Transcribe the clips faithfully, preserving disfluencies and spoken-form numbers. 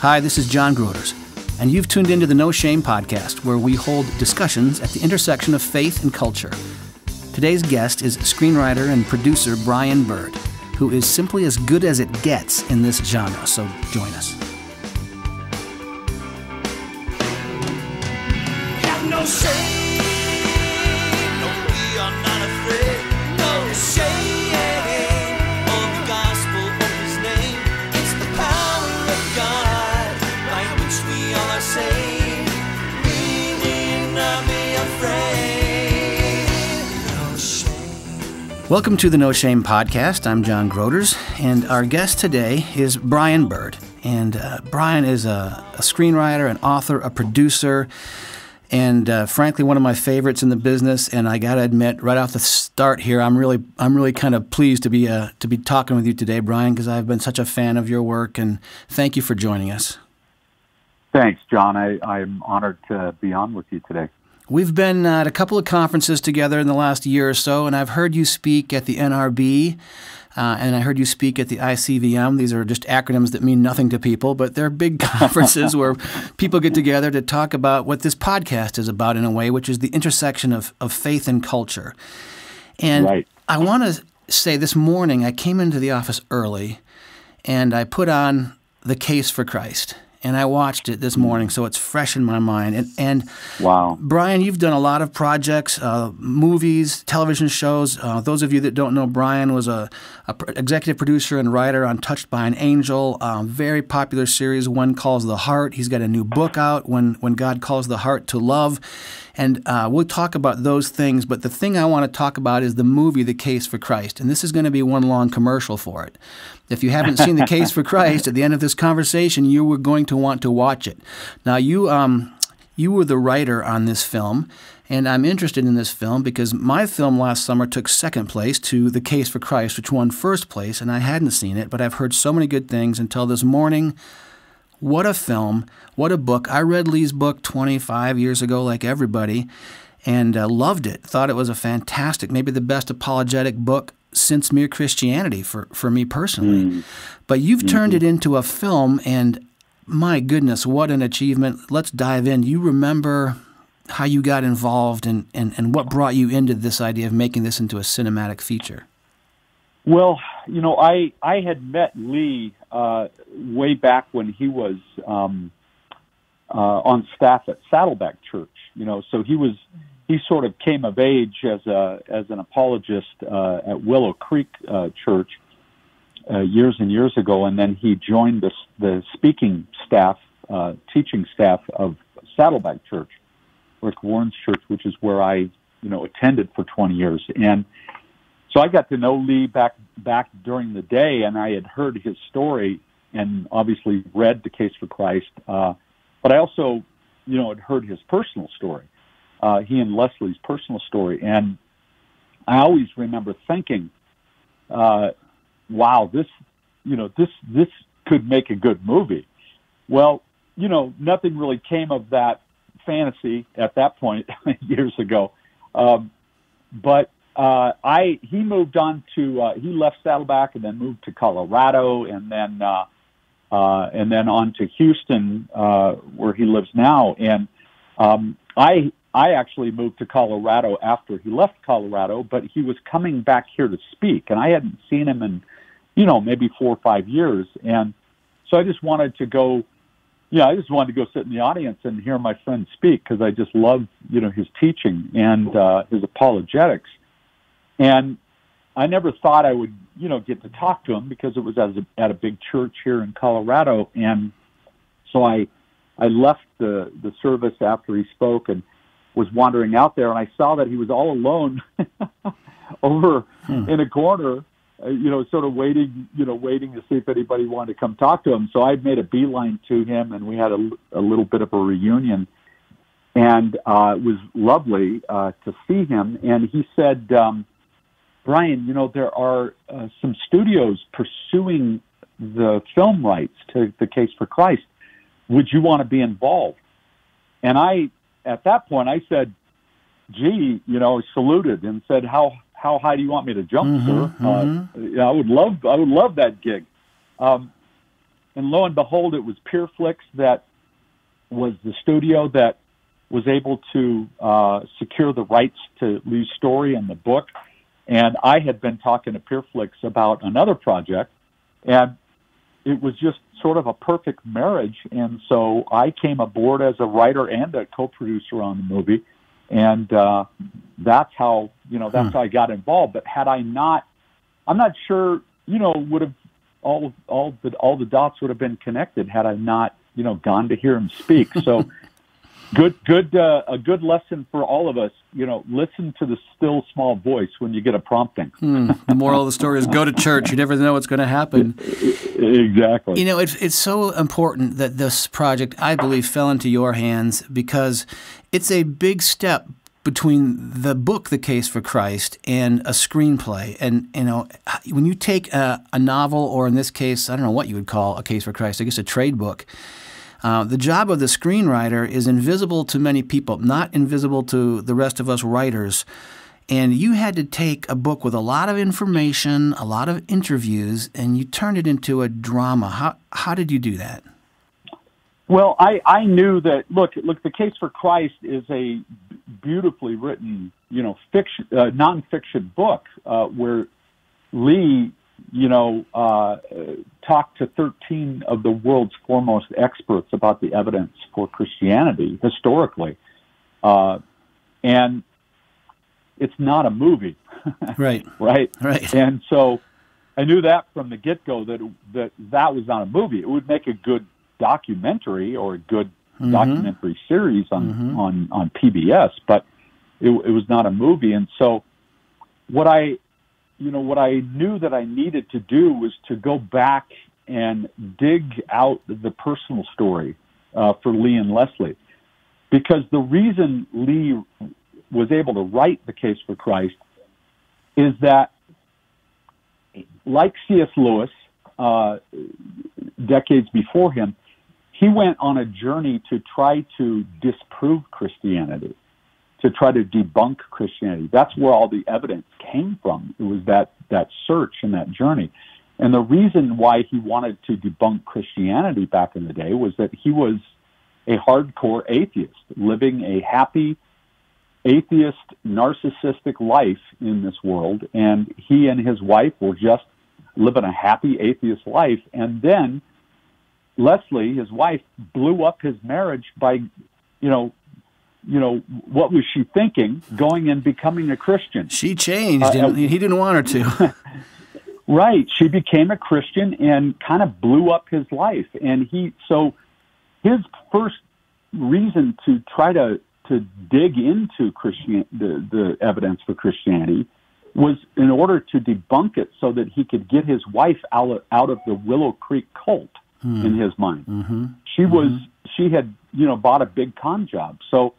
Hi, this is John Grooters, and you've tuned into the No Shame podcast, where we hold discussions at the intersection of faith and culture. Today's guest is screenwriter and producer Brian Bird, who is simply as good as it gets in this genre, so join us. Have no shame. Welcome to the No Shame podcast. I'm John Grooters, and our guest today is Brian Bird. And uh, Brian is a, a screenwriter, an author, a producer, and uh, frankly, one of my favorites in the business. And I got to admit, right off the start here, I'm really, I'm really kind of pleased to be uh, to be talking with you today, Brian, because I've been such a fan of your work. And thank you for joining us. Thanks, John. I, I'm honored to be on with you today. We've been at a couple of conferences together in the last year or so, and I've heard you speak at the N R B, uh, and I heard you speak at the I C V M. These are just acronyms that mean nothing to people, but they're big conferences where people get together to talk about what this podcast is about in a way, which is the intersection of, of faith and culture. And right. I want to say this morning I came into the office early, and I put on The Case for Christ. And I watched it this morning, so it's fresh in my mind. And, and wow, Brian, you've done a lot of projects, uh, movies, television shows. Uh, those of you that don't know, Brian was a, a pr executive producer and writer on Touched by an Angel, um, very popular series, When Calls the Heart. He's got a new book out, When, When God Calls the Heart to Love. And uh, we'll talk about those things. But the thing I want to talk about is the movie The Case for Christ. And this is going to be one long commercial for it. If you haven't seen The Case for Christ, at the end of this conversation, you were going to want to watch it. Now, you, um, you were the writer on this film. And I'm interested in this film because my film last summer took second place to The Case for Christ, which won first place. And I hadn't seen it, but I've heard so many good things until this morning. What a film. What a book. I read Lee's book twenty-five years ago, like everybody, and uh, loved it. Thought it was a fantastic, maybe the best apologetic book since Mere Christianity for, for me personally. Mm. But you've mm-hmm. turned it into a film, and my goodness, what an achievement. Let's dive in. You remember how you got involved and, and, and what brought you into this idea of making this into a cinematic feature? Well, you know, I, I had met Lee uh, way back when he was um, uh, on staff at Saddleback Church, you know, so he was, he sort of came of age as a, as an apologist uh, at Willow Creek uh, Church uh, years and years ago. And then he joined the, the speaking staff, uh, teaching staff of Saddleback Church, Rick Warren's church, which is where I, you know, attended for twenty years. And so I got to know Lee back back during the day, and I had heard his story and obviously read The Case for Christ. Uh, but I also, you know, had heard his personal story, uh, he and Leslie's personal story. And I always remember thinking, uh, wow, this, you know, this, this could make a good movie. Well, you know, nothing really came of that fantasy at that point years ago. Um, but Uh, I he moved on to uh, he left Saddleback and then moved to Colorado and then uh, uh, and then on to Houston uh, where he lives now. And um, I I actually moved to Colorado after he left Colorado, but he was coming back here to speak, and I hadn't seen him in, you know, maybe four or five years, and so I just wanted to go. Yeah, I just wanted to go sit in the audience and hear my friend speak because I just loved, you know, his teaching and uh, his apologetics. And I never thought I would, you know, get to talk to him because it was as a, at a big church here in Colorado. And so I, I left the, the service after he spoke and was wandering out there. And I saw that he was all alone over hmm. in a corner, uh, you know, sort of waiting, you know, waiting to see if anybody wanted to come talk to him. So I made a beeline to him, and we had a, a little bit of a reunion. And uh, it was lovely uh, to see him. And he said, um, Brian, you know, there are uh, some studios pursuing the film rights to The Case for Christ. Would you want to be involved? And I, at that point, I said, gee, you know, saluted and said, how how high do you want me to jump, mm-hmm, sir? Mm-hmm. uh, I would love I would love that gig. Um, And lo and behold, it was Pure Flix that was the studio that was able to uh, secure the rights to Lee's story and the book. And I had been talking to Pure Flix about another project, and it was just sort of a perfect marriage. And so I came aboard as a writer and a co-producer on the movie. And uh, that's how, you know, that's hmm. how I got involved. But had I not, I'm not sure, you know, would have all, all the, all the dots would have been connected had I not, you know, gone to hear him speak. So good, good, uh, a good lesson for all of us, you know, listen to the still small voice when you get a prompting. Hmm. The moral of the story is go to church. You never know what's going to happen. Exactly. You know, it's, it's so important that this project, I believe, fell into your hands, because it's a big step between the book, The Case for Christ, and a screenplay. And, you know, when you take a, a novel, or in this case, I don't know what you would call A Case for Christ, I guess a trade book, uh, the job of the screenwriter is invisible to many people, not invisible to the rest of us writers. And you had to take a book with a lot of information, a lot of interviews, and you turned it into a drama. How, how did you do that? Well, I, I knew that, look, look, The Case for Christ is a beautifully written, you know, fiction, uh, nonfiction book uh, where Lee, you know, uh, talked to thirteen of the world's foremost experts about the evidence for Christianity historically. Uh, and it's not a movie. Right. Right. Right. And so I knew that from the get-go, that, that that was not a movie. It would make a good documentary or a good mm-hmm. documentary series on, mm-hmm. on, on P B S, but it, it was not a movie. And so what I, you know, what I knew that I needed to do was to go back and dig out the personal story uh, for Lee and Leslie, because the reason Lee was able to write The Case for Christ is that, like C S Lewis, uh, decades before him, he went on a journey to try to disprove Christianity, to try to debunk Christianity. That's where all the evidence came from. It was that, that search and that journey. And the reason why he wanted to debunk Christianity back in the day was that he was a hardcore atheist, living a happy, atheist, narcissistic life in this world. And he and his wife were just living a happy atheist life. And then Leslie, his wife, blew up his marriage by, you know, you know, what was she thinking, going and becoming a Christian? She changed, uh, and he didn't want her to. Right. She became a Christian and kind of blew up his life. And he, so his first reason to try to, to dig into Christian, the, the evidence for Christianity was in order to debunk it so that he could get his wife out of, out of the Willow Creek cult. Mm. In his mind, mm-hmm. she mm-hmm. was she had you know bought a big con job. So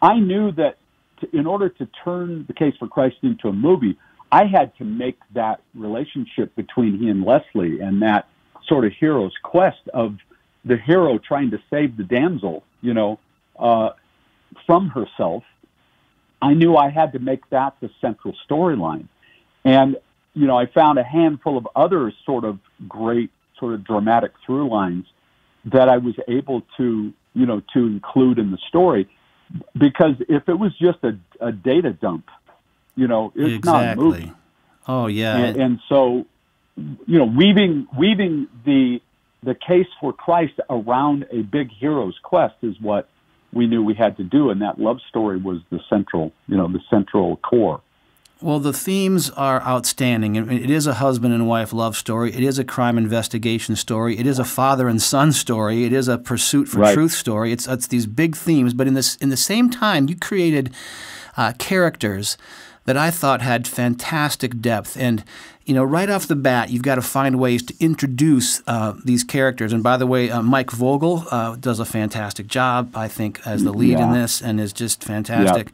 I knew that to, in order to turn The Case for Christ into a movie, I had to make that relationship between he and Leslie and that sort of hero's quest of the hero trying to save the damsel, you know, uh, from herself. I knew I had to make that the central storyline, and you know I found a handful of other sort of great. Sort of dramatic through lines that I was able to, you know, to include in the story. Because if it was just a, a data dump, you know, it's exactly. not a movie. Oh, yeah. And, and so, you know, weaving weaving the the case for Christ around a big hero's quest is what we knew we had to do. And that love story was the central, you know, the central core. Well, the themes are outstanding. It is a husband and wife love story. It is a crime investigation story. It is a father and son story. It is a pursuit for right. truth story. It's, it's these big themes. But in this, in the same time, you created uh, characters that I thought had fantastic depth. And, you know, right off the bat, you've got to find ways to introduce uh, these characters. And by the way, uh, Mike Vogel uh, does a fantastic job, I think, as the lead yeah. in this, and is just fantastic. Yeah.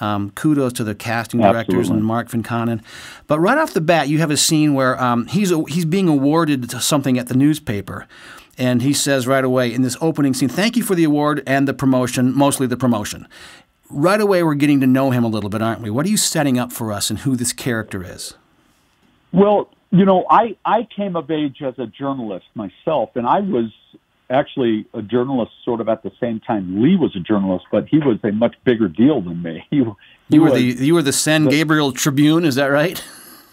Um, kudos to the casting directors Absolutely. And Mark Fincannon. But right off the bat, you have a scene where um, he's, a, he's being awarded something at the newspaper. And he says right away in this opening scene, "Thank you for the award and the promotion, mostly the promotion." Right away, we're getting to know him a little bit, aren't we? What are you setting up for us and who this character is? Well, You know, I, I came of age as a journalist myself, and I was actually a journalist sort of at the same time Lee was a journalist, but he was a much bigger deal than me. He, he you were was, the you were the San the, Gabriel Tribune, is that right?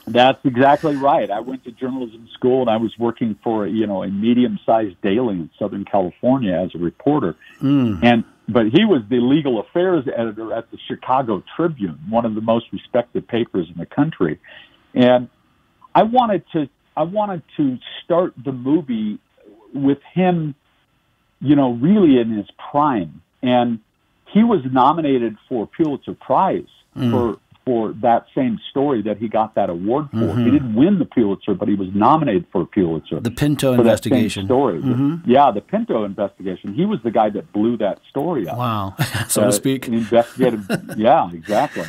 That's exactly right. I went to journalism school, and I was working for, you know, a medium-sized daily in Southern California as a reporter. Mm. And but he was the legal affairs editor at the Chicago Tribune, one of the most respected papers in the country. And I wanted to I wanted to start the movie with him, you know, really in his prime. And he was nominated for a Pulitzer Prize mm. for for that same story that he got that award for. Mm-hmm. He didn't win the Pulitzer, but he was nominated for a Pulitzer. The Pinto investigation. That same story. Mm-hmm. Yeah, the Pinto investigation. He was the guy that blew that story up. Wow, so uh, to speak. Investigated. Yeah, exactly.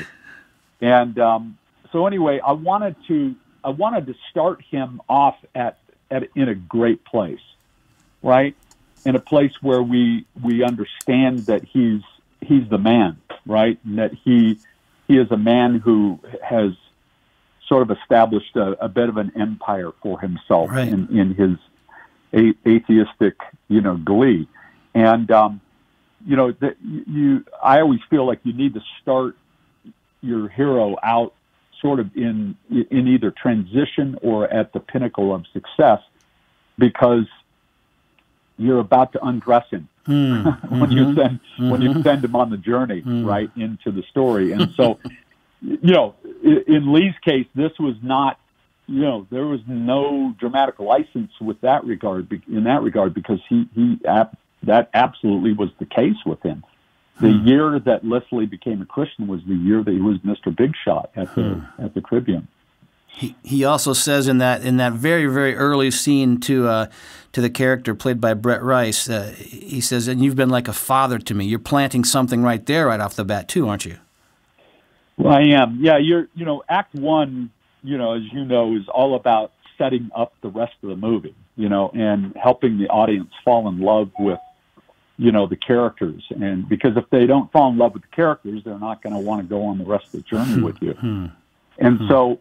And um, so anyway, I wanted to I wanted to start him off at, at in a great place, right? In a place where we we understand that he's he's the man, right? And that he. He is a man who has sort of established a, a bit of an empire for himself right. in, in his a, atheistic, you know, glee. And, um, you know, the, you, I always feel like you need to start your hero out sort of in, in either transition or at the pinnacle of success, because you're about to undress him. Mm-hmm. when you send mm-hmm. when you send him on the journey mm-hmm. right into the story. And so, you know, in Lee's case, this was not, you know, there was no dramatic license with that regard in that regard because he he that absolutely was the case with him. The hmm. year that Leslie became a Christian was the year that he was Mister Big Shot at the hmm. at the Tribune. He he also says in that in that very very early scene to uh, to the character played by Brett Rice, uh, he says, "And you've been like a father to me." You're planting something right there, right off the bat, too, aren't you? Well, I am. Yeah, you're. You know, Act One, you know, as you know, is all about setting up the rest of the movie, you know, and helping the audience fall in love with, you know, the characters, and because if they don't fall in love with the characters, they're not going to want to go on the rest of the journey with you, and so.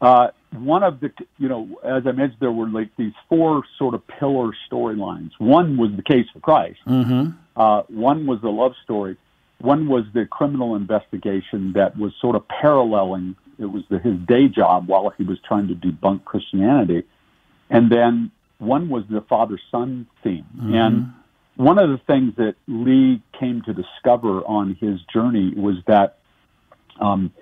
Uh, one of the, you know, as I mentioned, there were like these four sort of pillar storylines. One was the case for Christ. Mm-hmm. Uh, one was the love story. One was the criminal investigation that was sort of paralleling. It was the, his day job while he was trying to debunk Christianity. And then one was the father-son theme. Mm-hmm. And one of the things that Lee came to discover on his journey was that um,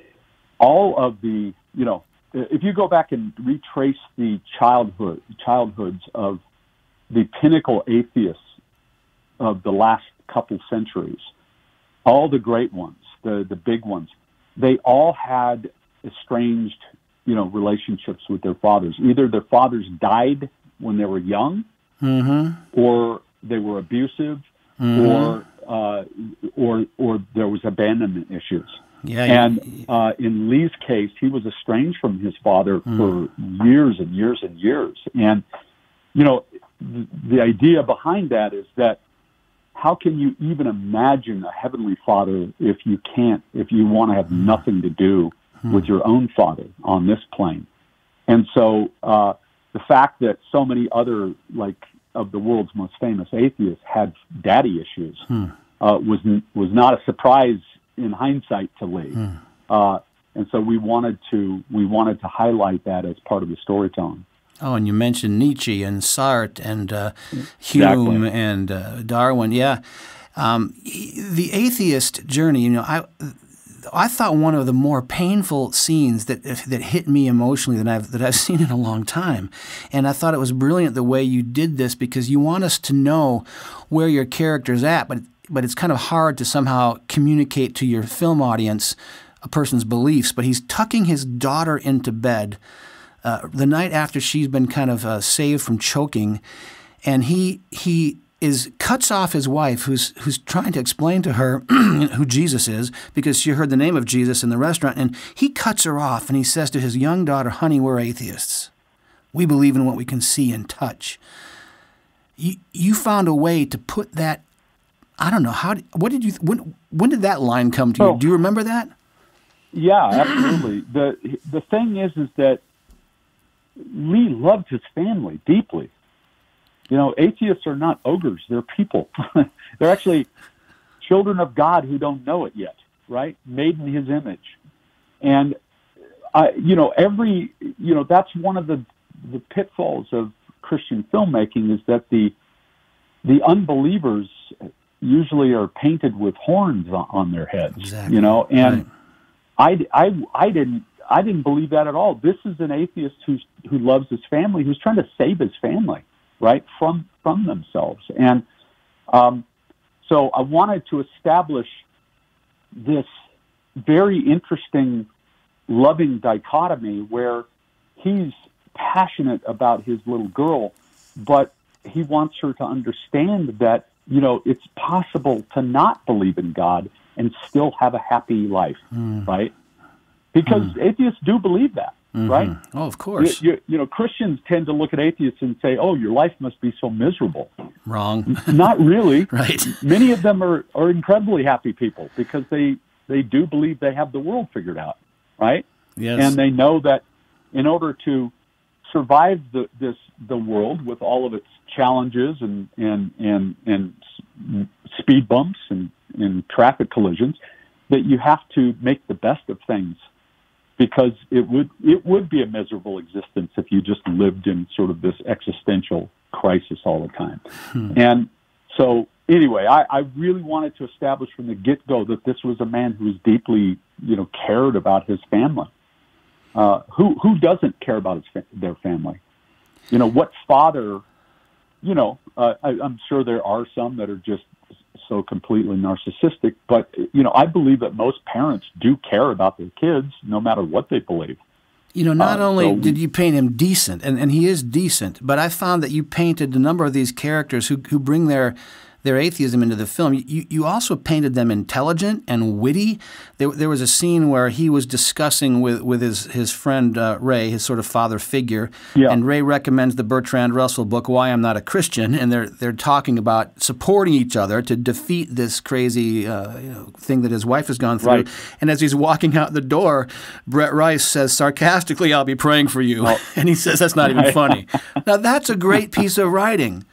all of the, you know, if you go back and retrace the childhood childhoods of the pinnacle atheists of the last couple centuries, all the great ones, the, the big ones, they all had estranged, you know, relationships with their fathers. Either their fathers died when they were young, mm-hmm. or they were abusive, mm-hmm. or uh, or or there was abandonment issues. Yeah, and uh, in Lee's case, he was estranged from his father mm. for years and years and years. And, you know, th the idea behind that is that how can you even imagine a heavenly father if you can't, if you want to have mm. nothing to do mm. with your own father on this plane? And so uh, the fact that so many other, like, of the world's most famous atheists had daddy issues mm. uh, was, was not a surprise in hindsight to Lee. Mm. Uh, and so we wanted to we wanted to highlight that as part of the storytelling. Oh, and you mentioned Nietzsche and Sartre and uh, Hume exactly. and uh, Darwin. Yeah, um, the atheist journey. You know, I I thought one of the more painful scenes that that hit me emotionally than I've that I've seen in a long time, and I thought it was brilliant the way you did this because you want us to know where your character's at, but. But it's kind of hard to somehow communicate to your film audience a person's beliefs. But he's tucking his daughter into bed uh, the night after she's been kind of uh, saved from choking, and he he is cuts off his wife, who's who's trying to explain to her who Jesus is because she heard the name of Jesus in the restaurant, and he cuts her off and he says to his young daughter, "Honey, we're atheists. We believe in what we can see and touch." You you found a way to put that. I don't know how. What did you? When when did that line come to you? Oh, do you remember that? Yeah, absolutely. the The thing is, is that Lee loved his family deeply. You know, atheists are not ogres. They're people. They're actually children of God who don't know it yet, right? Made in his image. And, I, you know, every, you know, that's one of the, the pitfalls of Christian filmmaking, is that the the unbelievers usually are painted with horns on, on their heads, exactly. you know, and right. I, I, I didn't, I didn't believe that at all. This is an atheist who's, who loves his family, who's trying to save his family, right, from, from themselves. And um, so I wanted to establish this very interesting, loving dichotomy where he's passionate about his little girl, but he wants her to understand that, you know, it's possible to not believe in God and still have a happy life, mm. right? Because mm. atheists do believe that, mm-hmm. right? Oh, of course. You, you, you know, Christians tend to look at atheists and say, oh, your life must be so miserable. Wrong. Not really. Right. Many of them are, are incredibly happy people because they, they do believe they have the world figured out, right? Yes. And they know that in order to survive the, this the world with all of its challenges and and and, and speed bumps and, and traffic collisions, that you have to make the best of things, because it would it would be a miserable existence if you just lived in sort of this existential crisis all the time. Hmm. And so anyway, I, I really wanted to establish from the get-go that this was a man who was deeply, you know, cared about his family. Uh, who who doesn't care about his fa- their family? You know, what father? You know, uh, I, I'm sure there are some that are just so completely narcissistic, but you know, I believe that most parents do care about their kids, no matter what they believe. You know, not uh, only so, did you paint him decent, and, and he is decent, but I found that you painted a number of these characters who who bring their their atheism into the film. You, you also painted them intelligent and witty. There, there was a scene where he was discussing with, with his, his friend uh, Ray, his sort of father figure, yeah. and Ray recommends the Bertrand Russell book, Why I'm Not a Christian, and they're, they're talking about supporting each other to defeat this crazy uh, you know, thing that his wife has gone through. Right. And as he's walking out the door, Brett Rice says sarcastically, "I'll be praying for you." Well, and he says, that's not even funny. Now, that's a great piece of writing.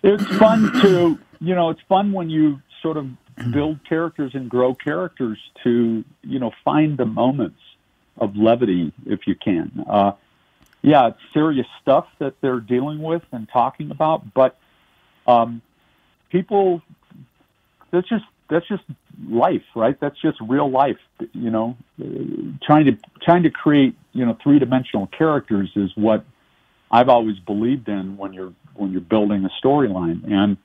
It's fun to, you know, it's fun when you sort of build characters and grow characters to, you know, find the moments of levity if you can. Uh, yeah, it's serious stuff that they're dealing with and talking about, but um, people, that's just that's just life, right? That's just real life. You know, trying to trying to create, you know, three-dimensional characters is what I've always believed in when you're when you're building a storyline, and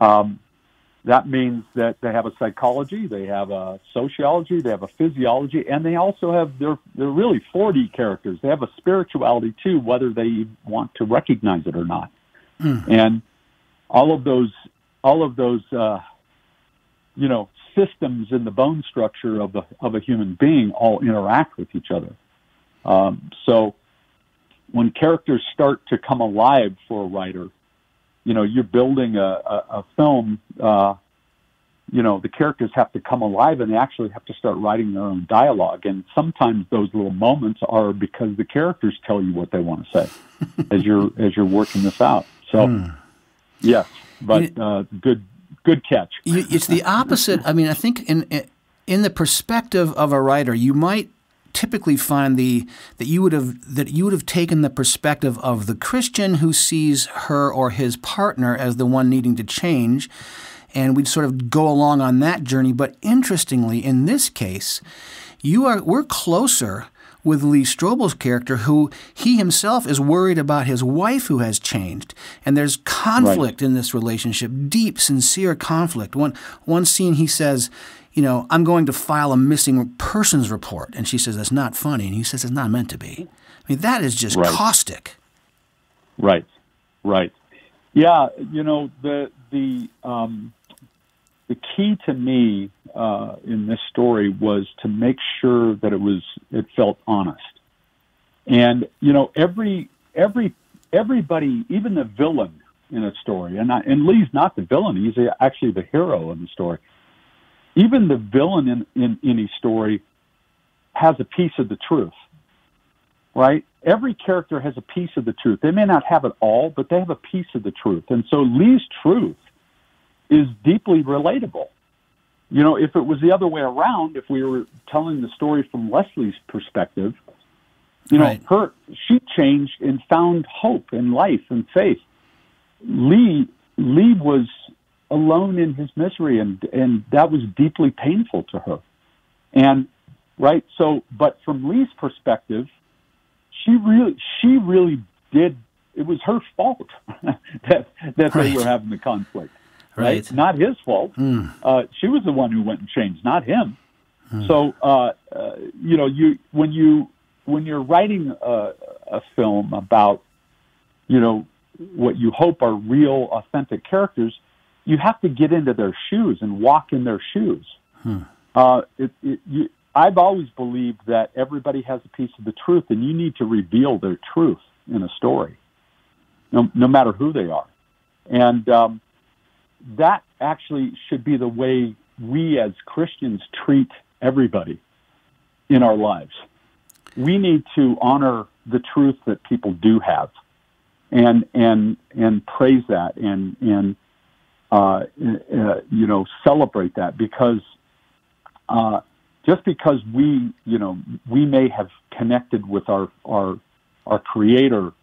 um, that means that they have a psychology, they have a sociology, they have a physiology, and they also have their they're really four D characters. They have a spirituality too, whether they want to recognize it or not. Mm. And all of those all of those uh, you know, systems in the bone structure of the of a human being all interact with each other. Um, so. When characters start to come alive for a writer, you know, you're building a, a, a film, uh, you know, the characters have to come alive and they actually have to start writing their own dialogue. And sometimes those little moments are because the characters tell you what they want to say as you're, as you're working this out. So, mm. yes, but uh, good, good catch. It's the opposite. I mean, I think in, in the perspective of a writer, you might typically find the that you would have that you would have taken the perspective of the Christian who sees her or his partner as the one needing to change, and we'd sort of go along on that journey. But interestingly, in this case, you are we're closer with Lee Strobel's character, who he himself is worried about his wife who has changed, and there's conflict right. in this relationship, deep, sincere conflict. One one scene he says, you know, "I'm going to file a missing persons report." And she says, "That's not funny." And he says, "It's not meant to be." I mean, that is just right. caustic. Right, right. Yeah, you know, the, the, um, the key to me uh, in this story was to make sure that it was, it felt honest. And, you know, every, every, everybody, even the villain in a story, and, I, and Lee's not the villain, he's actually the hero in the story. Even the villain in, in any story has a piece of the truth. right? Every character has a piece of the truth. They may not have it all, but they have a piece of the truth. And so Lee's truth is deeply relatable. You know, if it was the other way around, if we were telling the story from Leslie's perspective, you know, right. her she changed and found hope and life and faith. Lee Lee was alone in his misery, and and that was deeply painful to her. And right, so but from Lee's perspective, she really she really did. It was her fault that that right. they were having the conflict. Right. right, not his fault. Mm. Uh, she was the one who went and changed, not him. Mm. So, uh, uh, you know, you when you when you're writing a, a film about, you know, what you hope are real, authentic characters, you have to get into their shoes and walk in their shoes. Hmm. Uh, it, it, you, I've always believed that everybody has a piece of the truth, and you need to reveal their truth in a story, no, no matter who they are, and. Um, That actually should be the way we as Christians treat everybody in our lives. We need to honor the truth that people do have, and and and praise that, and and uh, uh, you know, celebrate that, because uh, just because we you know we may have connected with our our our Creator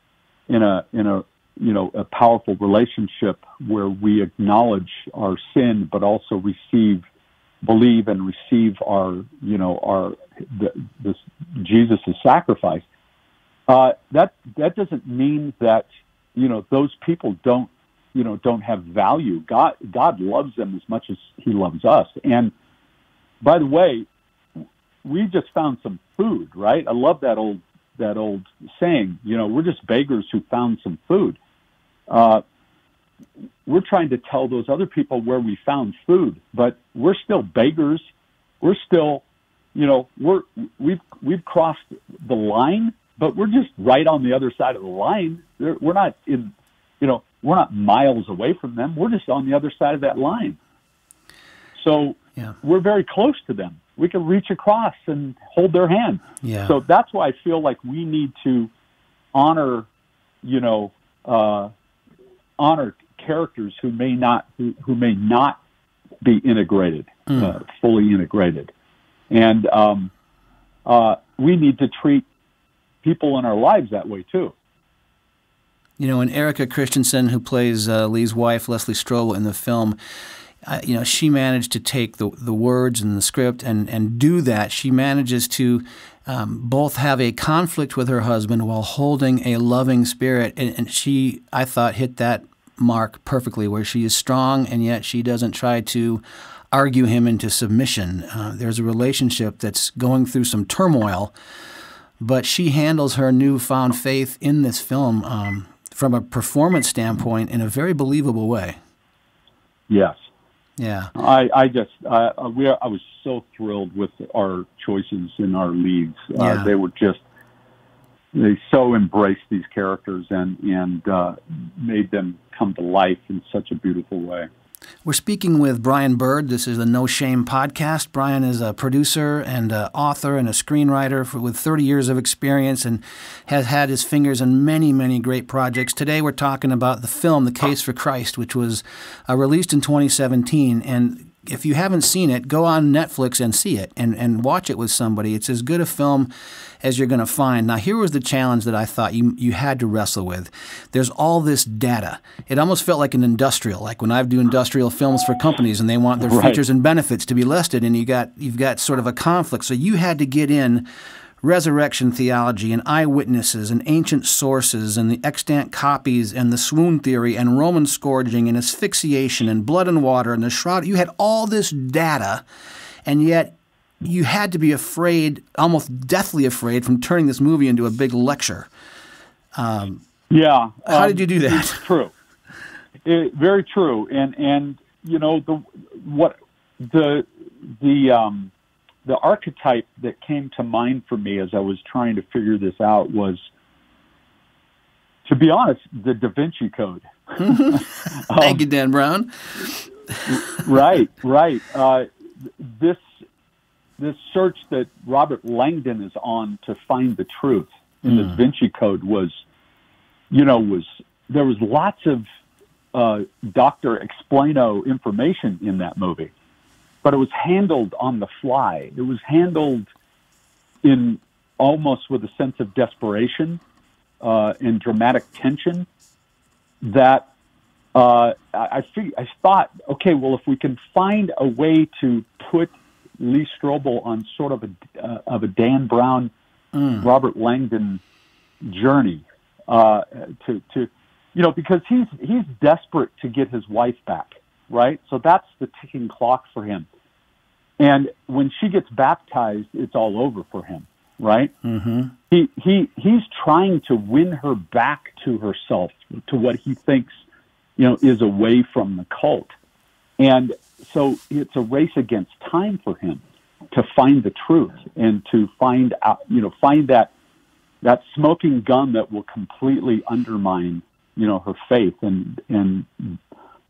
in a in a you know, a powerful relationship where we acknowledge our sin, but also receive, believe and receive our, you know, our, the, this Jesus's sacrifice. Uh, that, that doesn't mean that, you know, those people don't, you know, don't have value. God, God loves them as much as he loves us. And by the way, we just found some food, right? I love that old, that old saying, you know, we're just beggars who found some food. Uh, we're trying to tell those other people where we found food, but we're still beggars. We're still, you know, we're, we've, we've crossed the line, but we're just right on the other side of the line. We're not in, you know, we're not miles away from them. We're just on the other side of that line. So yeah. we're very close to them. We can reach across and hold their hand. Yeah. So that's why I feel like we need to honor, you know, uh, honor characters who may not who, who may not be integrated, mm. uh, fully integrated, and um, uh, we need to treat people in our lives that way too. You know, and Erica Christensen, who plays uh, Lee's wife, Leslie Strobel, in the film. Uh, you know, she managed to take the the words and the script and and do that. She manages to um, both have a conflict with her husband while holding a loving spirit, and, and she, I thought, hit that mark perfectly, where she is strong and yet she doesn't try to argue him into submission. Uh, there's a relationship that's going through some turmoil, but she handles her newfound faith in this film um, from a performance standpoint in a very believable way. Yes. Yeah, I, I just uh, we are, I was so thrilled with our choices in our leads. Uh, yeah. They were just they so embraced these characters and and uh, made them come to life in such a beautiful way. We're speaking with Brian Bird. This is the No Shame podcast. Brian is a producer and a author and a screenwriter for, with thirty years of experience, and has had his fingers in many, many great projects. Today we're talking about the film, The Case for Christ, which was uh, released in twenty seventeen. And if you haven't seen it, go on Netflix and see it and, and watch it with somebody. It's as good a film as you're going to find. Now, here was the challenge that I thought you, you had to wrestle with. There's all this data. It almost felt like an industrial, like when I do industrial films for companies and they want their right. features and benefits to be listed, and you got, you've got sort of a conflict. So you had to get in resurrection theology and eyewitnesses and ancient sources and the extant copies and the swoon theory and Roman scourging and asphyxiation and blood and water and the shroud. You had all this data, and yet you had to be afraid, almost deathly afraid, from turning this movie into a big lecture. Um, yeah. How um, did you do that? It's true. It, very true. And, and you know, the, what, the, the, um, The archetype that came to mind for me as I was trying to figure this out was, to be honest, the Da Vinci Code. um, Thank you, Dan Brown. right, right. Uh, this this search that Robert Langdon is on to find the truth, in mm. the Da Vinci Code was, you know, was there was lots of uh, Doctor Explaino information in that movie, but it was handled on the fly. It was handled in almost with a sense of desperation uh, and dramatic tension that uh, I, I, I thought, okay, well, if we can find a way to put Lee Strobel on sort of a, uh, of a Dan Brown, mm. Robert Langdon journey uh, to, to, you know, because he's, he's desperate to get his wife back. Right. So that's the ticking clock for him. And when she gets baptized, it's all over for him. Right. Mm-hmm. He, he, he's trying to win her back to herself, to what he thinks, you know, is away from the cult. And so it's a race against time for him to find the truth and to find out, you know, find that, that smoking gun that will completely undermine, you know, her faith and, and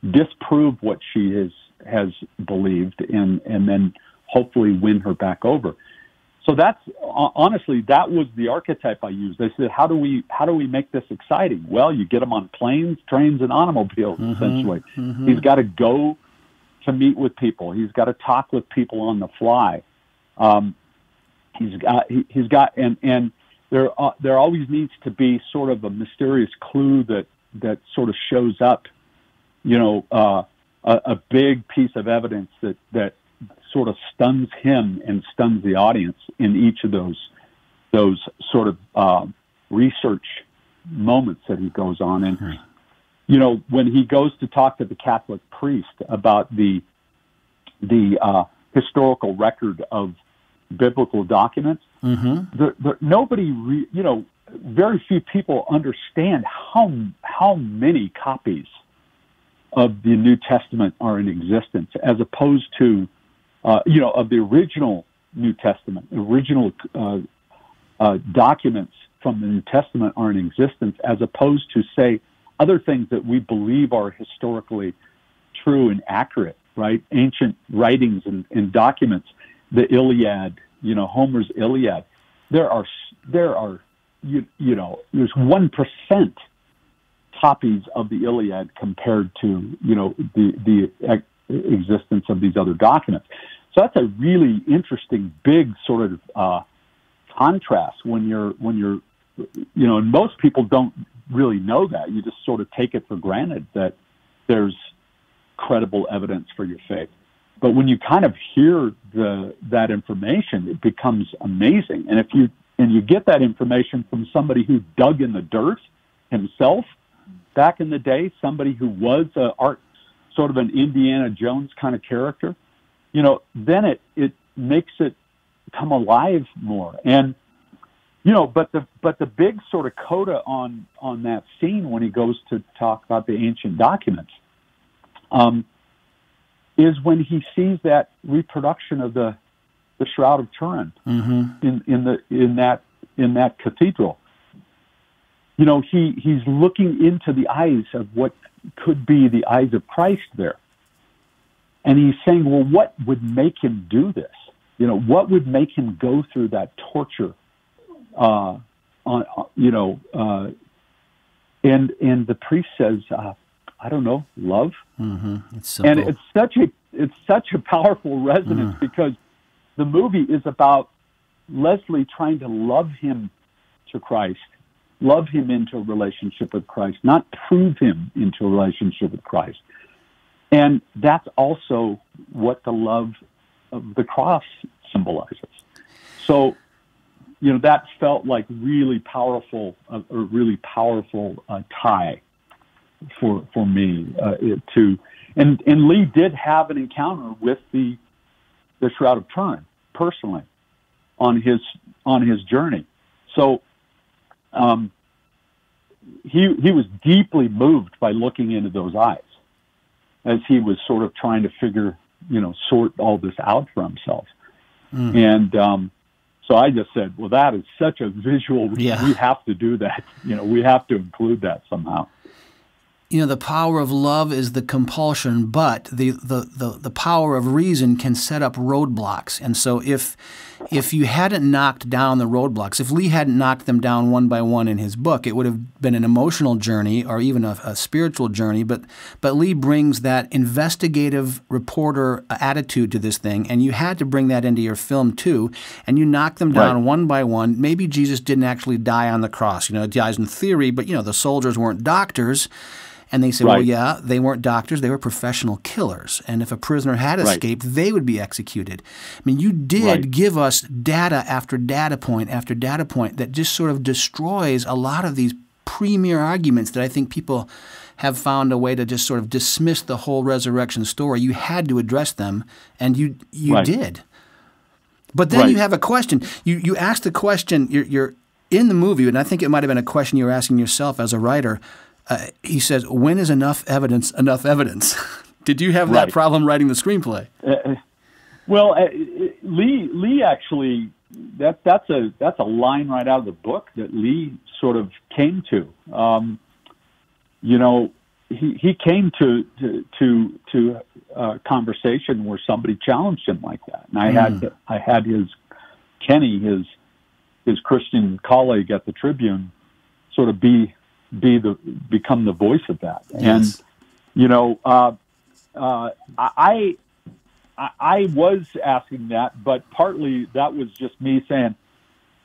disprove what she is, has believed and, and then hopefully win her back over. So that's honestly, that was the archetype I used. They said, how do we, how do we make this exciting? Well, you get him on planes, trains, and automobiles, mm-hmm, essentially. Mm-hmm. He's got to go to meet with people. He's got to talk with people on the fly. Um, he's got, he, he's got, and, and there, uh, there always needs to be sort of a mysterious clue that, that sort of shows up, you know, uh, a, a big piece of evidence that, that sort of stuns him and stuns the audience in each of those, those sort of, uh, research moments that he goes on. And, mm-hmm. you know, when he goes to talk to the Catholic priest about the the uh, historical record of biblical documents, mm-hmm. the, the, nobody, re, you know, very few people understand how how many copies of the New Testament are in existence, as opposed to, uh, you know, of the original New Testament, original uh, uh, documents from the New Testament are in existence, as opposed to, say, other things that we believe are historically true and accurate, right? Ancient writings and, and documents, the Iliad, you know, Homer's Iliad. There are, there are, you, you know, there's one percent copies of the Iliad compared to, you know, the, the existence of these other documents. So that's a really interesting, big sort of uh, contrast when you're, when you're, you know, and most people don't really know that. You just sort of take it for granted that there's credible evidence for your faith. But when you kind of hear the that information, it becomes amazing. And if you and you get that information from somebody who dug in the dirt himself back in the day, somebody who was a art sort of an Indiana Jones kind of character, you know, then it it makes it come alive more. And you know, but the but the big sort of coda on on that scene when he goes to talk about the ancient documents, um, is when he sees that reproduction of the the Shroud of Turin, mm-hmm. in in the in that in that cathedral. You know, he he's looking into the eyes of what could be the eyes of Christ there, and he's saying, well, what would make him do this? You know, what would make him go through that torture? Uh, on, you know, uh, and, and the priest says, uh, I don't know, love. Mm-hmm. It's and it's such a, it's such a powerful resonance, mm. because the movie is about Leslie trying to love him to Christ, love him into a relationship with Christ, not prove him into a relationship with Christ. And that's also what the love of the cross symbolizes. So, you know, that felt like really powerful, uh, a really powerful uh, tie for for me uh, to. And and Lee did have an encounter with the the Shroud of Turin personally on his on his journey. So um, he he was deeply moved by looking into those eyes as he was sort of trying to figure, you know, sort all this out for himself, mm. and. Um, So I just said, well, that is such a visual. Yeah. We have to do that. You know, we have to include that somehow. you know, the power of love is the compulsion, but the, the, the, the power of reason can set up roadblocks. And so if, if you hadn't knocked down the roadblocks, if Lee hadn't knocked them down one by one in his book, it would have been an emotional journey or even a, a spiritual journey. But, but Lee brings that investigative reporter attitude to this thing, and you had to bring that into your film too, and you knock them down right. one by one. Maybe Jesus didn't actually die on the cross. You know, he dies in theory, but, you know, the soldiers weren't doctors. And they say, right. well, yeah, they weren't doctors. They were professional killers. And if a prisoner had escaped, right. they would be executed. I mean, you did right. give us data after data point after data point that just sort of destroys a lot of these premier arguments that I think people have found a way to just sort of dismiss the whole resurrection story. You had to address them, and you you right. did. But then right. you have a question. You, you asked the question. You're, you're in the movie, and I think it might have been a question you were asking yourself as a writer. Uh, he says, when is enough evidence enough evidence? Did you have right. that problem writing the screenplay? Uh, well, uh, Lee Lee actually, that, that's, a, that's a line right out of the book that Lee sort of came to. Um, you know, he, he came to, to, to, to a conversation where somebody challenged him like that. And I, mm. had, I had his, Kenny, his, his Christian colleague at the Tribune, sort of be... be the become the voice of that. Yes. And you know, uh, uh, I, I I was asking that, but partly that was just me saying,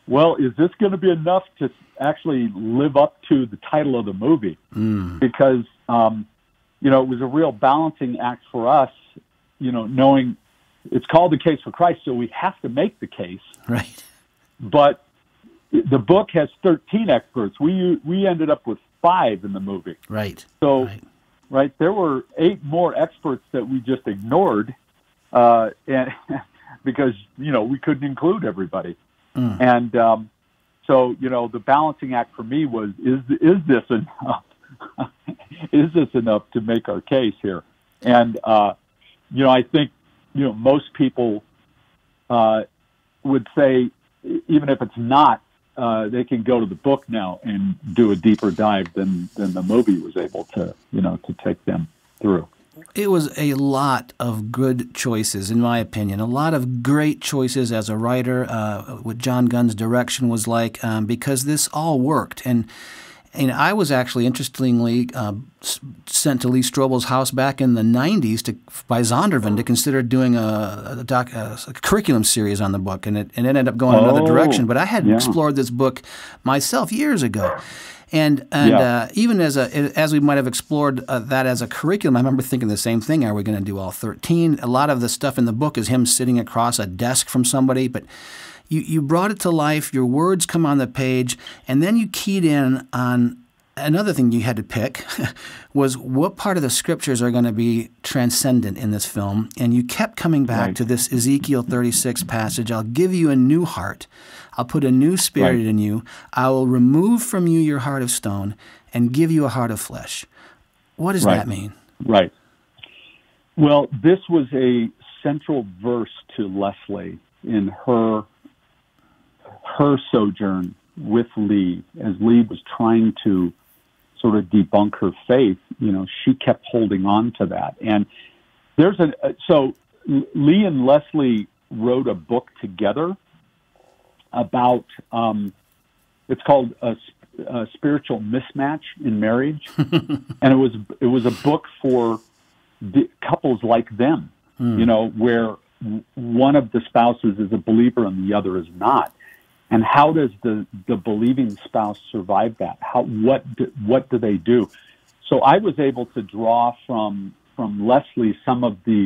well, is this going to be enough to actually live up to the title of the movie? Mm. Because um, you know, it was a real balancing act for us, you know, knowing it's called The Case for Christ, so we have to make the case. Right. But the book has thirteen experts. We we ended up with five in the movie. Right. So, right, right there were eight more experts that we just ignored, uh, and because you know we couldn't include everybody. Mm. And um, so, you know, the balancing act for me was: is is this enough? Is this enough to make our case here? And uh, you know, I think you know most people uh, would say, even if it's not, Uh, they can go to the book now and do a deeper dive than, than the movie was able to, you know, to take them through. It was a lot of good choices, in my opinion, a lot of great choices as a writer, uh, what John Gunn's direction was like, um, because this all worked. And And I was actually, interestingly, uh, sent to Lee Strobel's house back in the nineties to, by Zondervan to consider doing a, a, doc, a curriculum series on the book, and it, and it ended up going oh, another direction. But I had yeah. explored this book myself years ago. And, and yeah. uh, even as, a, as we might have explored uh, that as a curriculum, I remember thinking the same thing. Are we going to do all thirteen? A lot of the stuff in the book is him sitting across a desk from somebody, but... You, you brought it to life, your words come on the page, and then you keyed in on another thing you had to pick was what part of the scriptures are going to be transcendent in this film. And you kept coming back right. to this Ezekiel thirty-six passage, I'll give you a new heart, I'll put a new spirit right. in you, I will remove from you your heart of stone and give you a heart of flesh. What does right. that mean? Right. Well, this was a central verse to Leslie in her... her sojourn with Lee, as Lee was trying to sort of debunk her faith, you know, she kept holding on to that. And there's a, so Lee and Leslie wrote a book together about, um, it's called a, a Spiritual Mismatch in Marriage. And it was, it was a book for the couples like them, mm. you know, where one of the spouses is a believer and the other is not. And how does the, the believing spouse survive that? How what do, what do they do? So I was able to draw from from Leslie some of the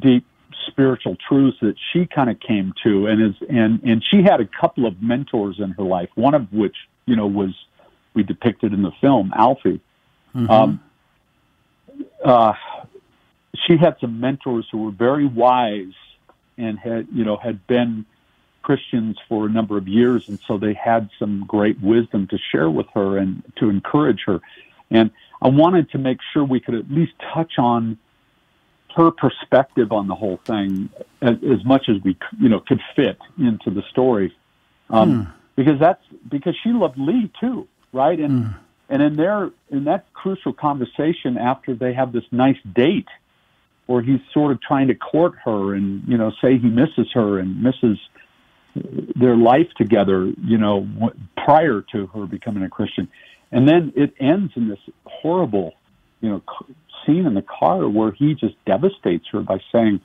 deep spiritual truths that she kind of came to, and is and and she had a couple of mentors in her life. One of which you know was we depicted in the film, Alfie. Mm-hmm. Um, uh, she had some mentors who were very wise and had you know had been Christians for a number of years, and so they had some great wisdom to share with her and to encourage her. And I wanted to make sure we could at least touch on her perspective on the whole thing as, as much as we, you know, could fit into the story, um, hmm. because that's because she loved Lee too, right? And hmm. And in their in that crucial conversation, after they have this nice date, where he's sort of trying to court her and, you know, say he misses her and misses their life together, you know, prior to her becoming a Christian. And then it ends in this horrible, you know, scene in the car where he just devastates her by saying,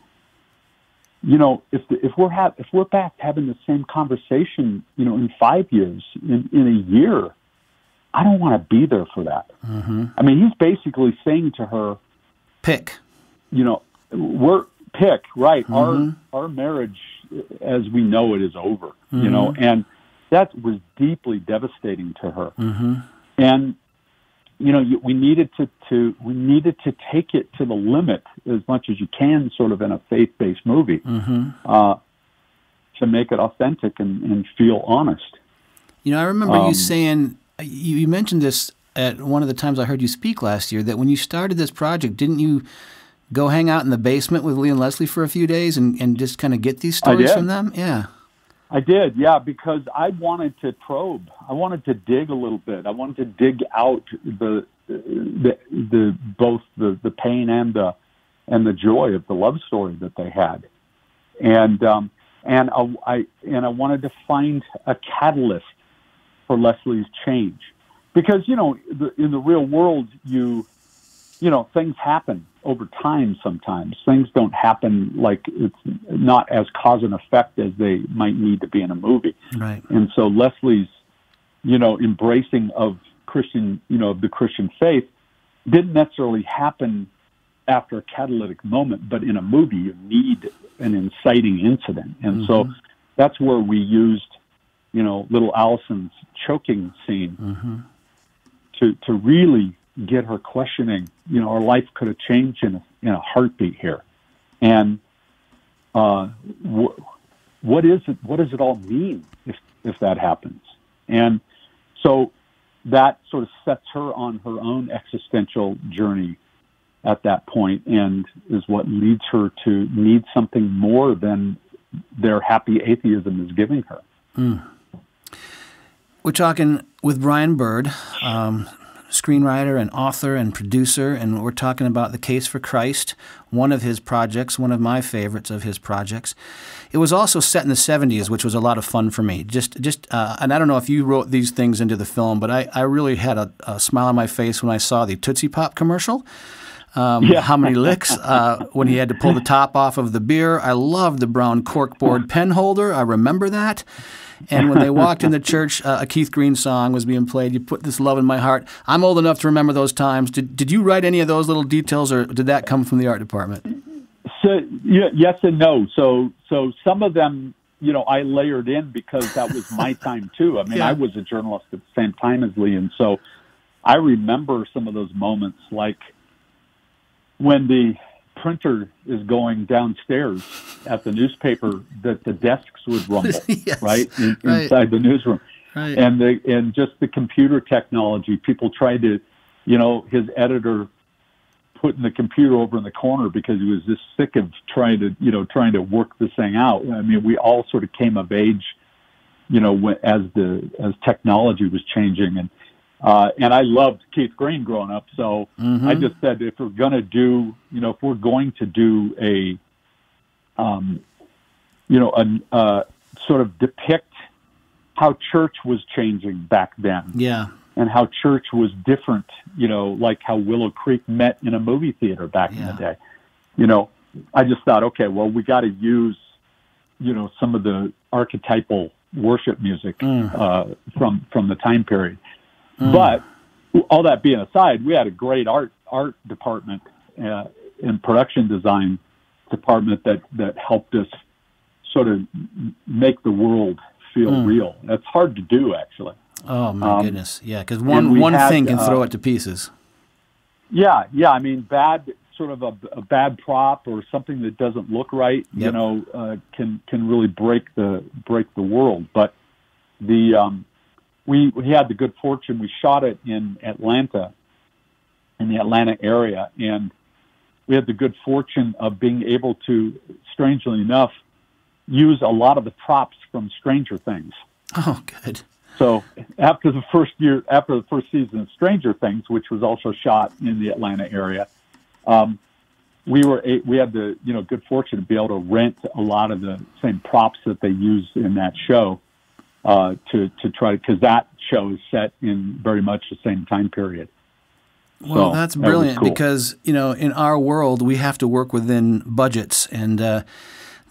you know, if the, if we're ha- if we're back having the same conversation, you know, in five years, in, in a year, I don't want to be there for that. Mm-hmm. I mean, he's basically saying to her, pick, you know, we're pick, right. Mm-hmm. Our, our marriage as we know it is over, mm-hmm. you know, and that was deeply devastating to her. Mm-hmm. And, you know, we needed to, to, we needed to take it to the limit as much as you can, sort of in a faith-based movie, mm-hmm. uh, to make it authentic and, and feel honest. You know, I remember um, you saying, you mentioned this at one of the times I heard you speak last year, that when you started this project, didn't you go hang out in the basement with Lee and Leslie for a few days and, and just kind of get these stories from them? Yeah. I did, yeah, because I wanted to probe. I wanted to dig a little bit. I wanted to dig out the the, the both the, the pain and the and the joy of the love story that they had, and um, and I, I and I wanted to find a catalyst for Leslie's change, because you know the, in the real world you you know things happen over time. Sometimes things don't happen, like it's not as cause and effect as they might need to be in a movie. Right. And so Leslie's, you know, embracing of Christian, you know, of the Christian faith didn't necessarily happen after a catalytic moment, but in a movie you need an inciting incident. And mm-hmm. so that's where we used, you know, little Allison's choking scene mm-hmm. to, to really get her questioning, you know, our life could have changed in a, in a heartbeat here. And uh, wh- what is it, what does it all mean if, if that happens? And so that sort of sets her on her own existential journey at that point, and is what leads her to need something more than their happy atheism is giving her. Mm. We're talking with Brian Bird, um, screenwriter and author and producer, and we're talking about The Case for Christ, one of his projects, one of my favorites of his projects. It was also set in the seventies, which was a lot of fun for me. Just, just, uh, and I don't know if you wrote these things into the film, but I, I really had a, a smile on my face when I saw the Tootsie Pop commercial. Um, yeah. How many licks uh, when he had to pull the top off of the beer. I loved the brown corkboard pen holder. I remember that. And when they walked in the church, uh, a Keith Green song was being played. You put this love in my heart. I'm old enough to remember those times. Did, did you write any of those little details, or did that come from the art department? So, yeah, yes and no. So, so some of them, you know, I layered in because that was my time too. I mean, yeah. I was a journalist at the same time as Lee, and so I remember some of those moments, like when the printer is going downstairs at the newspaper, that the desks would rumble, yes, right? In, right, inside the newsroom. Right. And the, and just the computer technology, people tried to, you know, his editor putting the computer over in the corner because he was just sick of trying to, you know, trying to work this thing out. I mean, we all sort of came of age, you know, when, as the as technology was changing. And Uh, and I loved Keith Green growing up, so mm-hmm. I just said, if we're going to do, you know, if we're going to do a, um, you know, a uh, sort of depict how church was changing back then, yeah, and how church was different, you know, like how Willow Creek met in a movie theater back yeah. in the day, you know, I just thought, okay, well, we got to use, you know, some of the archetypal worship music mm. uh, from from the time period. Mm. But all that being aside, we had a great art art department uh, and production design department that, that helped us sort of make the world feel mm. real. That's hard to do, actually. Oh, my um, goodness. Yeah, because one, one had, thing can uh, throw it to pieces. Yeah, yeah. I mean, bad sort of a, a bad prop or something that doesn't look right, yep. you know, uh, can can really break the break the world. But the... Um, We, we had the good fortune, we shot it in Atlanta, in the Atlanta area, and we had the good fortune of being able to, strangely enough, use a lot of the props from Stranger Things. Oh, good. So after the first year, after the first season of Stranger Things, which was also shot in the Atlanta area, um, we were we had the you know good fortune to be able to rent a lot of the same props that they used in that show uh, to to try because that show is set in very much the same time period. Well, so, that's brilliant that cool. because you know in our world we have to work within budgets and. Uh,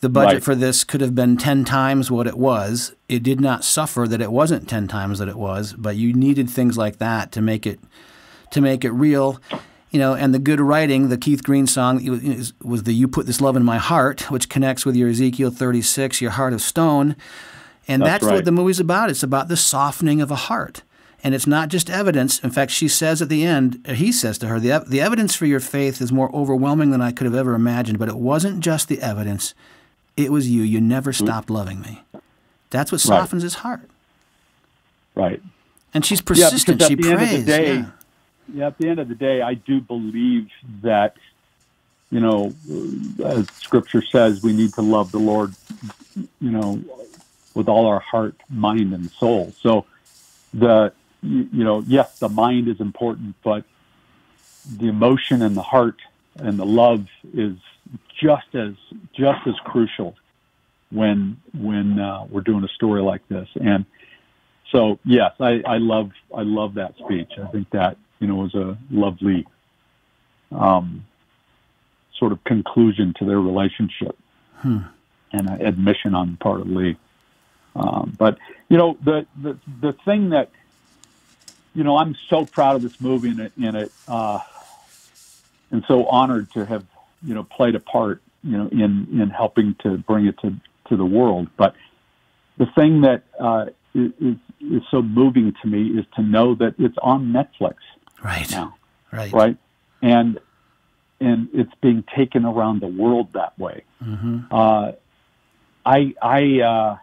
The budget right. for this could have been ten times what it was. It did not suffer that it wasn't ten times that it was, but you needed things like that to make it to make it real, you know. And the good writing, the Keith Green song was the "You Put This Love in My Heart," which connects with your Ezekiel thirty-six, your heart of stone, and that's, that's right. what the movie's about. It's about the softening of a heart, and it's not just evidence. In fact, she says at the end, he says to her, the the evidence for your faith is more overwhelming than I could have ever imagined, but it wasn't just the evidence. It was you. You never stopped loving me. That's what softens right. his heart. Right. And she's persistent. Yeah, she prays. Day, yeah. yeah, at the end of the day, I do believe that, you know, as Scripture says, we need to love the Lord, you know, with all our heart, mind, and soul. So, the you know, yes, the mind is important, but the emotion and the heart and the love is just as just as crucial when when uh, we're doing a story like this. And so yes, I, I love I love that speech. I think that you know was a lovely um, sort of conclusion to their relationship hmm. and an admission on the part of Lee. Um, but you know the, the the thing that you know I'm so proud of this movie and it and it uh, and so honored to have. You know, played a part, you know, in, in helping to bring it to, to the world. But the thing that uh, is, is so moving to me is to know that it's on Netflix right now, right? Right, and and it's being taken around the world that way. Mm-hmm. Uh, I I uh,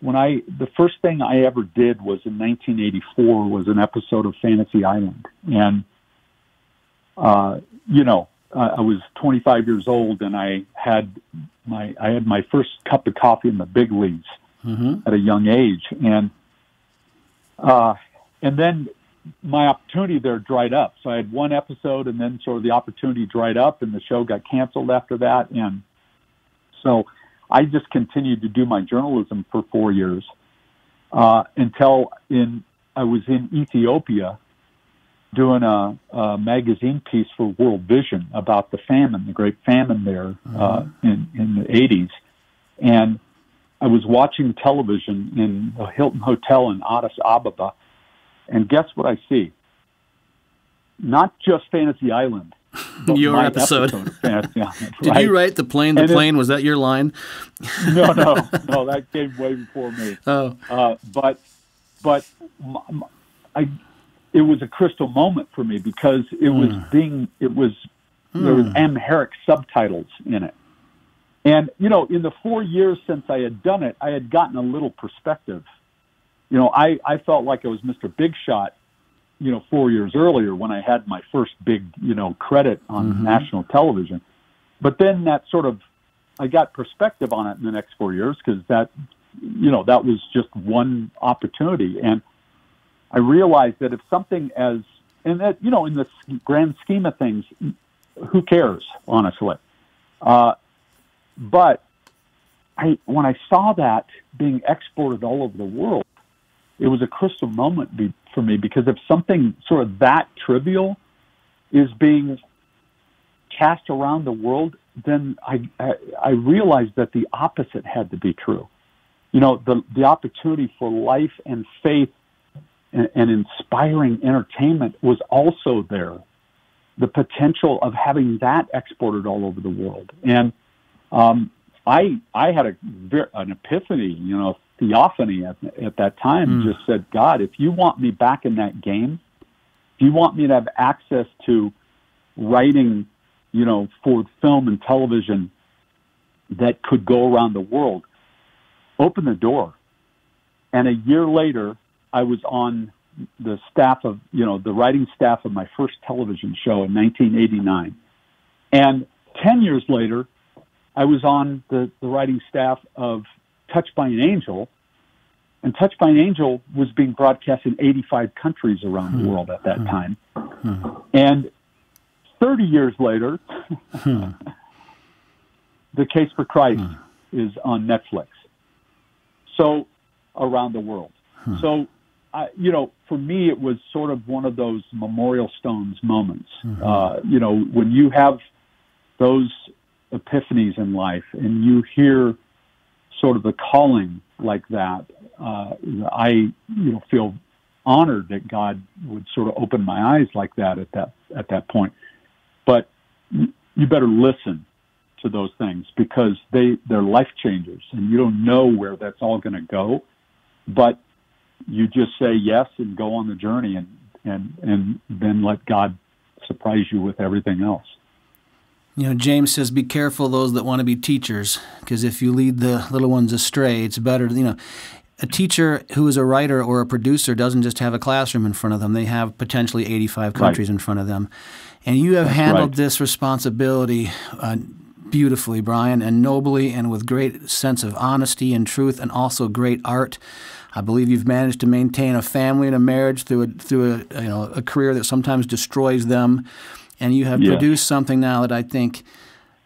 when I the first thing I ever did was in nineteen eighty-four was an episode of Fantasy Island, and uh, you know. Uh, I was twenty-five years old, and I had my I had my first cup of coffee in the big leagues mm-hmm. at a young age, and uh, and then my opportunity there dried up. So I had one episode, and then sort of the opportunity dried up, and the show got canceled after that, and so I just continued to do my journalism for four years uh, until in I was in Ethiopia. Doing a, a magazine piece for World Vision about the famine, the great famine there uh, in, in the eighties. And I was watching television in a Hilton Hotel in Addis Ababa, and guess what I see? Not just Fantasy Island. Your episode. episode of Fantasy Island, right? Did you write The Plane, The and Plane? It, was that your line? no, no. No, that came way before me. Oh. Uh, but but I... It was a crystal moment for me because it was mm. being, it was, mm. there was Amharic subtitles in it. And, you know, in the four years since I had done it, I had gotten a little perspective. You know, I, I felt like I was Mister Big Shot, you know, four years earlier when I had my first big, you know, credit on mm-hmm. national television. But then that sort of, I got perspective on it in the next four years because that, you know, that was just one opportunity. And I realized that if something as, and that, you know, in the grand scheme of things, who cares, honestly? Uh, but I, when I saw that being exported all over the world, it was a crystal moment be, for me because if something sort of that trivial is being cast around the world, then I, I, I realized that the opposite had to be true. You know, the, the opportunity for life and faith and inspiring entertainment was also there. The potential of having that exported all over the world, and um, I I had a an epiphany, you know, theophany at, at that time. Mm. Just said, God, if you want me back in that game, if you want me to have access to writing, you know, for film and television that could go around the world, open the door. And a year later. I was on the staff of, you know, the writing staff of my first television show in nineteen eighty-nine. And ten years later, I was on the, the writing staff of Touched by an Angel, And Touched by an Angel was being broadcast in eighty-five countries around hmm. the world at that hmm. time. Hmm. And thirty years later, hmm. The Case for Christ hmm. is on Netflix. So around the world. Hmm. So, I, you know, for me, it was sort of one of those memorial stones moments. Mm-hmm. Uh, you know, when you have those epiphanies in life and you hear sort of the calling like that, uh, I, you know, feel honored that God would sort of open my eyes like that at that, at that point. But you better listen to those things, because they, they're life changers, and you don't know where that's all going to go. But you just say yes and go on the journey, and, and, and then let God surprise you with everything else. You know, James says, be careful those that want to be teachers, because if you lead the little ones astray, it's better, you know, a teacher who is a writer or a producer doesn't just have a classroom in front of them. They have potentially eighty-five countries right. in front of them. And you have That's handled right. this responsibility uh, beautifully, Brian, and nobly, and with great sense of honesty and truth, and also great art. I believe you've managed to maintain a family and a marriage through a, through a, you know, a career that sometimes destroys them, and you have yeah. produced something now that I think,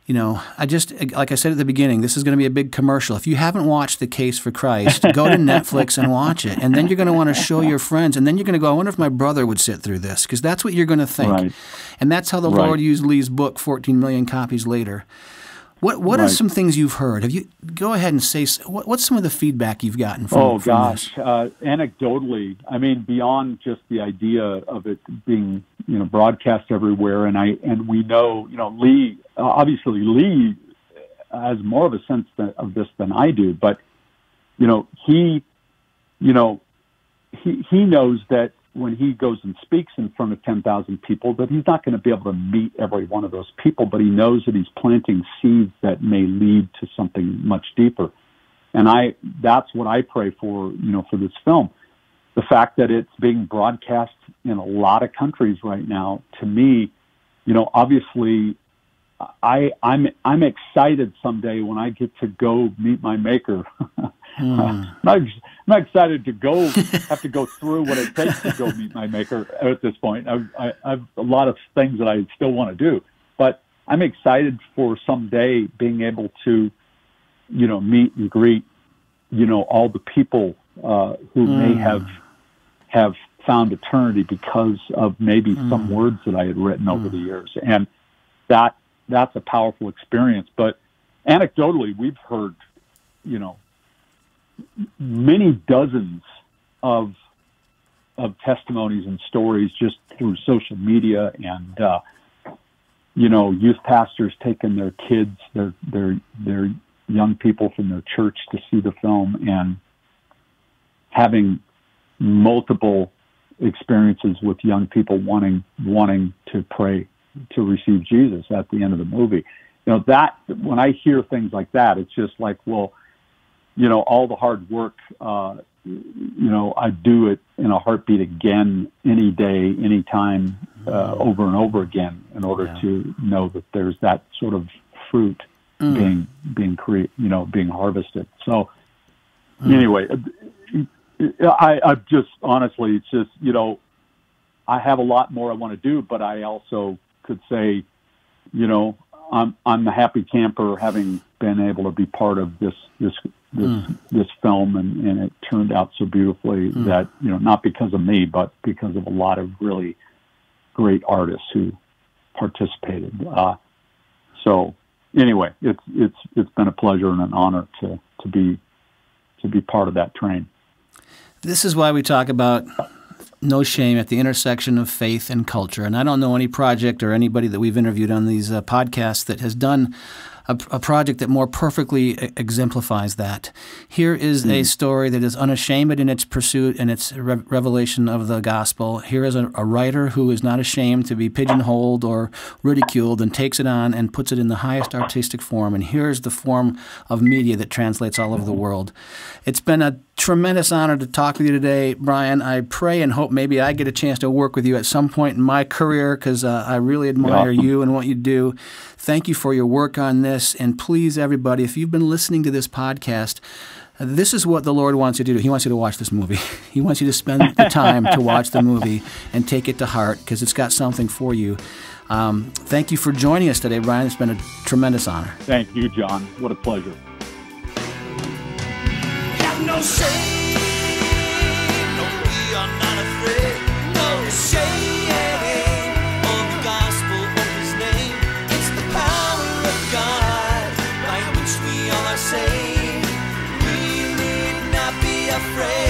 you know, I just, like I said at the beginning, this is going to be a big commercial. If you haven't watched The Case for Christ, go to Netflix and watch it, and then you're going to want to show your friends, and then you're going to go, I wonder if my brother would sit through this, because that's what you're going to think. Right. And that's how the right. Lord used Lee's book, fourteen million copies later. What what right. are some things you've heard? Have you go ahead and say what, what's some of the feedback you've gotten from? Oh from gosh, this? Uh, anecdotally, I mean, beyond just the idea of it being, you know, broadcast everywhere, and I and we know, you know, Lee uh, obviously Lee has more of a sense th of this than I do, but you know he, you know, he he knows that when he goes and speaks in front of ten thousand people, that he's not going to be able to meet every one of those people, but he knows that he's planting seeds that may lead to something much deeper. And I, that's what I pray for, you know, for this film. The fact that it's being broadcast in a lot of countries right now, to me, you know, obviously I, I'm, I'm excited someday when I get to go meet my maker. Mm. Uh, I'm, not excited to go, have to go through what it takes to go meet my maker at this point. I, I, I have a lot of things that I still want to do, but I'm excited for someday being able to, you know, meet and greet, you know, all the people uh, who mm. may have have found eternity because of maybe mm. some words that I had written mm. over the years, and that that's a powerful experience. But anecdotally, we've heard, you know, many dozens of of testimonies and stories just through social media, and uh, you know, youth pastors taking their kids, their their their young people from their church to see the film, and having multiple experiences with young people wanting wanting to pray to receive Jesus at the end of the movie. You know, that when I hear things like that, it's just like, well, you know, all the hard work, uh, you know, I do it in a heartbeat again, any day, any time, uh, over and over again, in order yeah. to know that there's that sort of fruit mm. being, being create, you know, being harvested. So mm. anyway, I, I just, honestly, it's just, you know, I have a lot more I want to do, but I also could say, you know, I'm, I'm a happy camper having been able to be part of this, this, This, mm. this film, and, and it turned out so beautifully mm. that, you know, not because of me, but because of a lot of really great artists who participated. Uh, so anyway, it's it's it's been a pleasure and an honor to to be to be part of that train. This is why we talk about No Shame at the intersection of faith and culture, and I don't know any project or anybody that we've interviewed on these uh, podcasts that has done A, a project that more perfectly exemplifies that. Here is mm. a story that is unashamed in its pursuit and its re revelation of the gospel. Here is a, a writer who is not ashamed to be pigeonholed or ridiculed, and takes it on and puts it in the highest artistic form. And here is the form of media that translates all over the world. It's been a tremendous honor to talk with you today, Brian. I pray and hope maybe I get a chance to work with you at some point in my career, because uh, I really admire yeah. you and what you do. Thank you for your work on this. And please, everybody, if you've been listening to this podcast, This is what the Lord wants you to do. He wants you to watch this movie. He wants you to spend the time to watch the movie and take it to heart, because it's got something for you. Um, thank you for joining us today, Brian. It's been a tremendous honor. Thank you, John. What a pleasure. Have no shame. No, we are not afraid. No shame on the gospel of His name. It's the power of God by which we all are saved. We need not be afraid.